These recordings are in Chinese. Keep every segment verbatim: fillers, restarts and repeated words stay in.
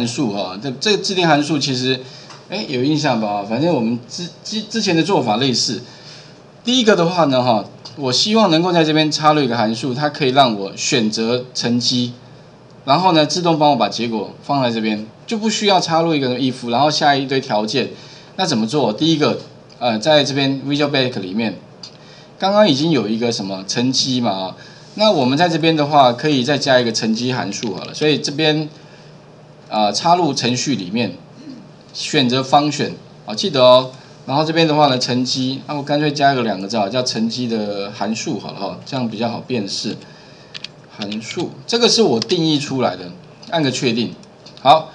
函数哈、哦，这这制定函数其实，哎，有印象吧？反正我们之之之前的做法类似。第一个的话呢，哈，我希望能够在这边插入一个函数，它可以让我选择成绩，然后呢，自动帮我把结果放在这边，就不需要插入一个 if， 然后下一堆条件。那怎么做？第一个，呃，在这边 Visual Basic 里面，刚刚已经有一个什么成绩嘛啊。那我们在这边的话，可以再加一个成绩函数好了，所以这边啊、呃、插入程序里面，选择function啊，记得哦。然后这边的话呢，成绩，那、啊、我干脆加一个两个字啊，叫成绩的函数好了哈，这样比较好辨识。函数这个是我定义出来的，按个确定。好，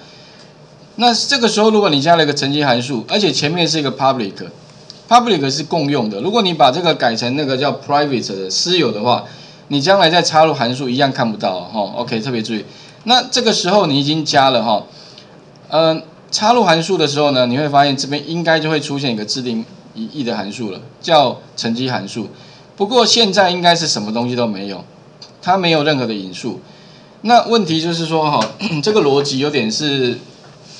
那这个时候如果你加了一个成绩函数，而且前面是一个 public，public public 是共用的，如果你把这个改成那个叫 private 的私有的话。你将来再插入函数一样看不到哈、哦、，OK， 特别注意。那这个时候你已经加了哈，嗯、哦呃，插入函数的时候呢，你会发现这边应该就会出现一个自定义的函数了，叫成绩函数。不过现在应该是什么东西都没有，它没有任何的引数。那问题就是说哈、哦，这个逻辑有点是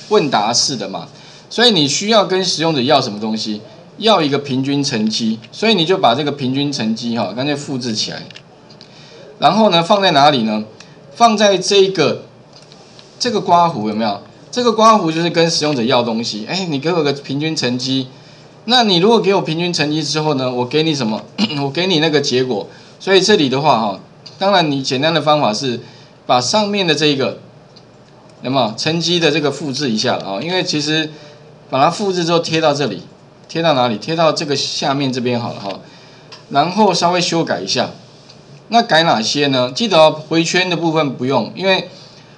问答式的嘛，所以你需要跟使用者要什么东西，要一个平均成绩，所以你就把这个平均成绩哈、哦，干脆复制起来。然后呢，放在哪里呢？放在这个这个刮弧有没有？这个刮弧就是跟使用者要东西。哎，你给我个平均成绩，那你如果给我平均成绩之后呢，我给你什么？我给你那个结果。所以这里的话哈，当然你简单的方法是把上面的这个有没有成绩的这个复制一下啊？因为其实把它复制之后贴到这里，贴到哪里？贴到这个下面这边好了哈。然后稍微修改一下。那改哪些呢？记得、哦、回圈的部分不用，因为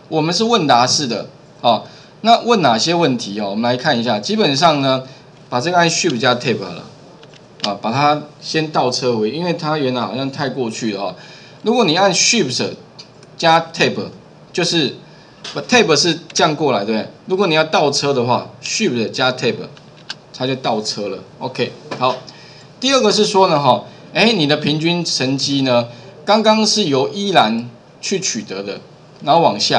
我们是问答式的哦。那问哪些问题哦？我们来看一下。基本上呢，把这个按 Shift 加 Tab 好了啊，把它先倒车回，因为它原来好像太过去了啊、哦。如果你按 Shift 加 Tab， 就是把 Tab 是这样过来，对不对？如果你要倒车的话 ，Shift 加 Tab， 它就倒车了。OK， 好。第二个是说呢，哈，哎，你的平均成绩呢？刚刚是由依然去取得的，然后往下。